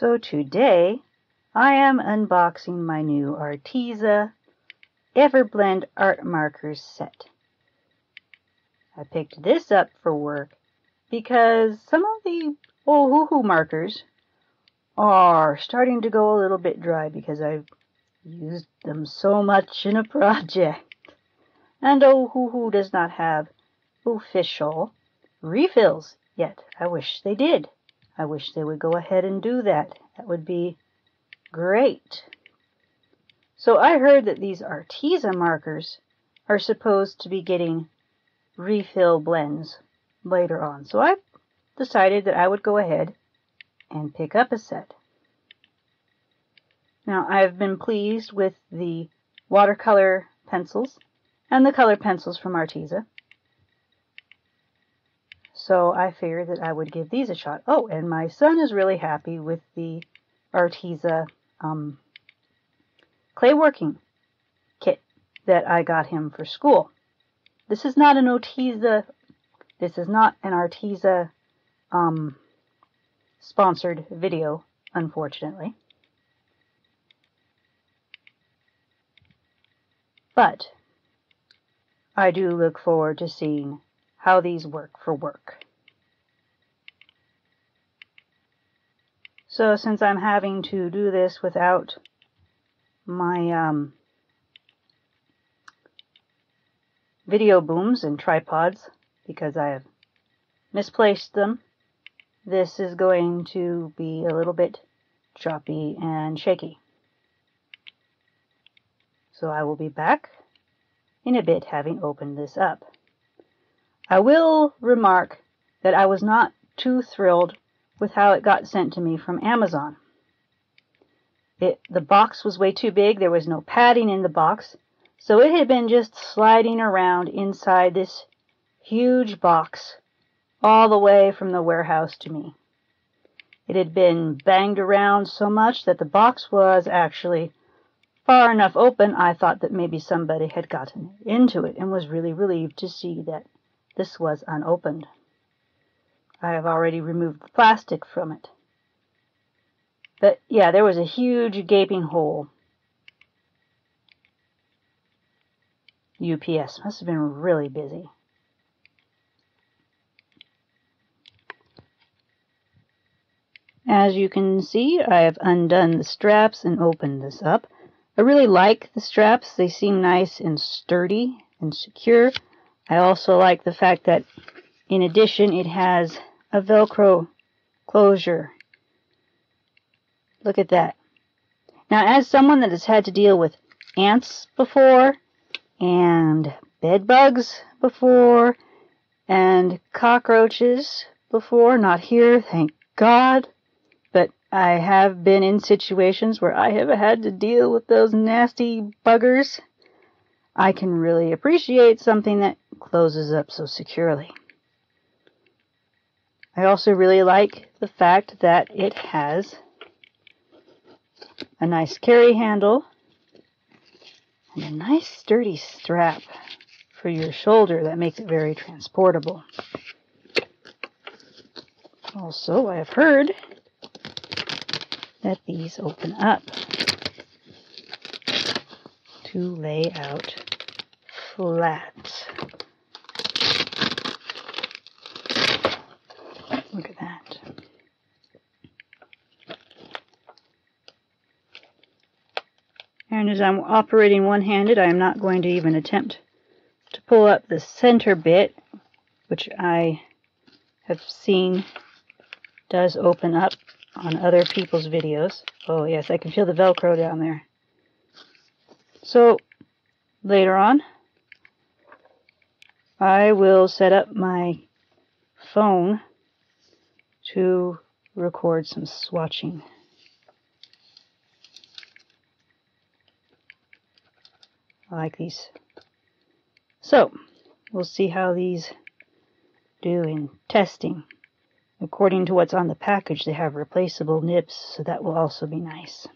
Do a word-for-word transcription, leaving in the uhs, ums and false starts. So today, I am unboxing my new Arteza Everblend Art Markers set. I picked this up for work because some of the Ohuhu markers are starting to go a little bit dry because I've used them so much in a project. And Ohuhu does not have official refills yet. I wish they did. I wish they would go ahead and do that. That would be great. So I heard that these Arteza markers are supposed to be getting refill blends later on. So I decided that I would go ahead and pick up a set. Now I've been pleased with the watercolor pencils and the color pencils from Arteza. So I figured that I would give these a shot. Oh, and my son is really happy with the Arteza um, clay working kit that I got him for school. This is not an Arteza. This is not an Arteza um, sponsored video, unfortunately. But I do look forward to seeing how these work for work. So since I'm having to do this without my um, video booms and tripods because I have misplaced them, this is going to be a little bit choppy and shaky. So I will be back in a bit having opened this up. I will remark that I was not too thrilled with how it got sent to me from Amazon. It, the box was way too big. There was no padding in the box. So it had been just sliding around inside this huge box all the way from the warehouse to me. It had been banged around so much that the box was actually far enough open, I thought that maybe somebody had gotten into it and was really relieved to see that this was unopened. I have already removed the plastic from it. But yeah, there was a huge gaping hole. U P S must have been really busy. As you can see, I have undone the straps and opened this up. I really like the straps. They seem nice and sturdy and secure. I also like the fact that, in addition, it has a Velcro closure. Look at that. Now, as someone that has had to deal with ants before, and bed bugs before, and cockroaches before, not here, thank God, but I have been in situations where I have had to deal with those nasty buggers, I can really appreciate something that closes up so securely. I also really like the fact that it has a nice carry handle and a nice sturdy strap for your shoulder that makes it very transportable. Also, I have heard that these open up to lay out flat. Look at that. And as I'm operating one-handed, I am not going to even attempt to pull up the center bit, which I have seen does open up on other people's videos. Oh yes, I can feel the Velcro down there. So later on, I will set up my phone to record some swatching. I like these. So we'll see how these do in testing. According to what's on the package, they have replaceable nibs, so that will also be nice.